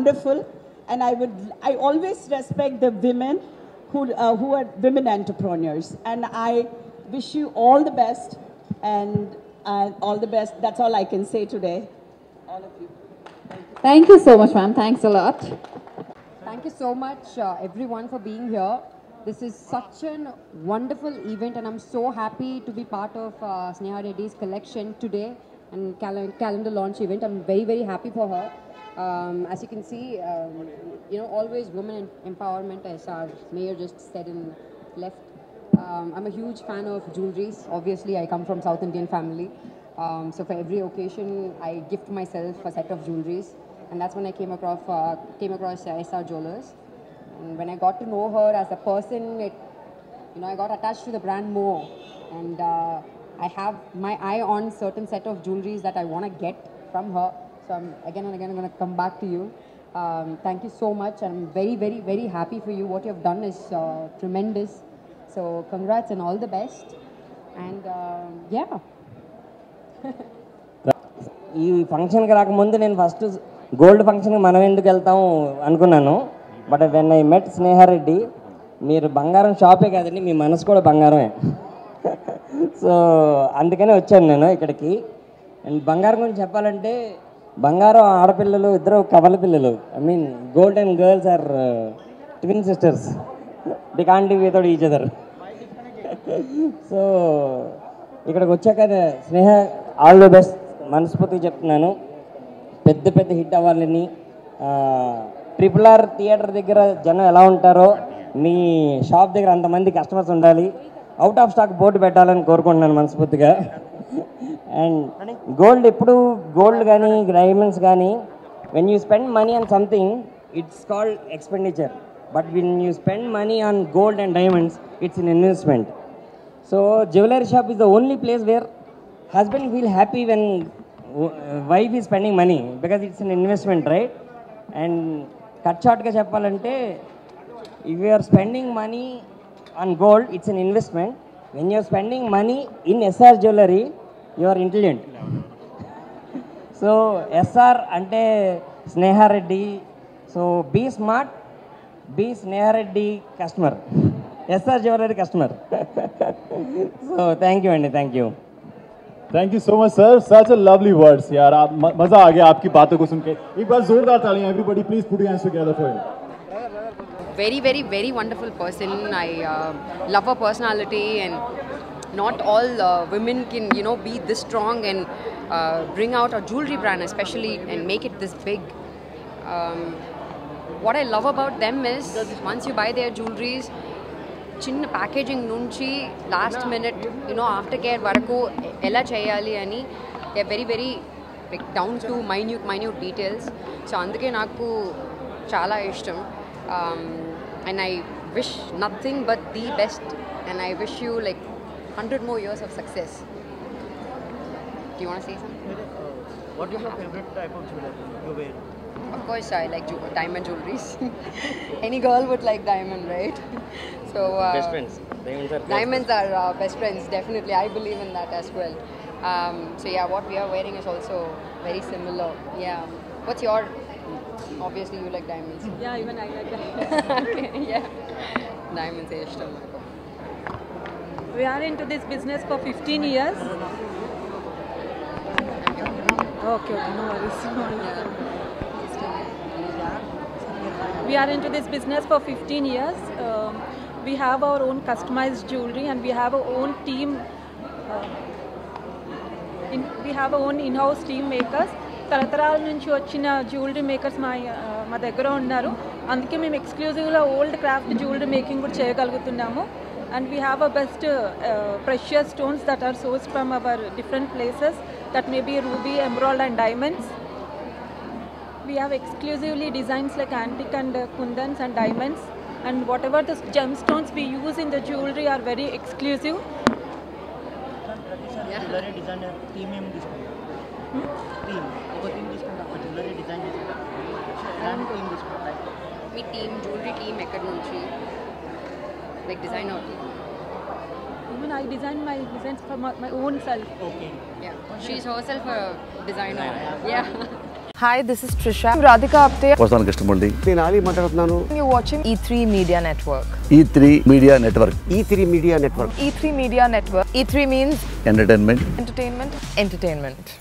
wonderful, and I always respect the women who are women entrepreneurs, and I wish you all the best and all the best. That's all I can say today. All of you. Thank you so much, ma'am. Thanks a lot. Thank you so much, everyone, for being here. This is such a wonderful event, and I'm so happy to be part of Sneha Reddy's collection today and calendar launch event. I'm very, very happy for her. As you can see, you know, always women empowerment, as our mayor just said and left. I'm a huge fan of jewelries. Obviously, I come from South Indian family. So for every occasion, I gift myself a set of jewelries. And that's when I came across SR Jewelers. And when I got to know her as a person, I got attached to the brand more. And I have my eye on certain set of jewelries that I want to get from her. So I'm again and again going to come back to you. Thank you so much. I'm very, very, very happy for you. What you have done is tremendous. So congrats and all the best. And yeah. You function first gold function but when I met Sneha Reddy, meer bangaram shop kadandi mee manasu kuda bangarame, so andukane vachanu nenu ikkadiki. And bangaram gurinchi cheppalante bangaram aada pillalu iddaru kavala pillalu, I mean gold and girls are twin sisters, they can't live without each other. So ikkadiki vachaka Sneha all the best manasputhi cheptunanu, pedda pedda hit avalani. Triple R theatre దగ్గర జనం ఎలా ఉంటారో మీ shop దగ్గర అంతమంది customers ఉండాలి, out of stock board పెట్టాలని కోరుకుంటున్నాను మనస్ఫూర్తిగా. అండ్ గోల్డ్ ఎప్పుడు గోల్డ్ కానీ డైమండ్స్ కానీ when you spend money on something it's called expenditure, but when you spend money on gold and diamonds it's in investment. So jewellery shop is the only place where husband feel happy when wife is spending money, because it's in investment right. And cut షార్ట్గా చెప్పాలంటే if you're spending money on gold it's an investment, when you're spending money in S R jewellery you're intelligent. So S R అంటే Sneha Reddy, so be smart, be Sneha Reddy customer, S R jewellery customer. So thank you అండి, thank you. Thank you so much sir, such a lovely words यार, आप मजा आ गया आपकी बातों को सुन के. एक बार जोरदार तालियां everybody please put your hands together for him. Very very very wonderful person, I love her personality and not all women can you know be this strong and bring out a jewellery brand specially and make it this big. What I love about them is once you buy their jewelleries చిన్న packaging నుంచి last minute you know after care వరకు ఎలా చేయాలి అని they very very like down to minute details. So అందుకే నాకు చాలా ఇష్టం and I wish nothing but the best and I wish you like 100 more years of success. Do you want to say something? What is your favorite type of jewelry you wear? Of course, I like diamond jewelries. Any girl would like diamond, right? So best friends. Diamonds are best friends, definitely. I believe in that as well. So yeah, what we are wearing is also very similar. Yeah. What's your? Obviously, you like diamonds. Yeah, even I like diamonds. Okay, yeah. Diamonds, Ashton. We are into this business for 15 years. Okay, no worries. Yeah. We are into this business for 15 years. We have our own customized jewelry, and we have our own team. We have our own in-house team makers. తరతరాల నుంచి వచ్చిన jewellery makers మా దగ్గర ఉన్నారు. అందుకే మేము ఎక్స్క్లూజివ్గా old craft jewellery making కూడా చేయగలుగుతున్నాము. And we have our best precious stones that are sourced from our different places. That may be ruby, emerald, and diamonds. We have exclusively designs like antique and kundans and diamonds, and whatever the gemstones we use in the jewelry are very exclusive. Jewelry design premium discount team everything discount jewelry design and going discount me team jewelry team ekadunchi like designer team. Even I design my designs for my own self. Okay, yeah, she is herself a designer. Yeah. Hi, this is Trisha. I'm Radhika Apte. Vasan Krishnamurthy. Tenali Mattaratnanu. You're watching E3 Media Network. E3 Media Network. E3 Media Network. E3 Media Network. E3 means entertainment. Entertainment. Entertainment.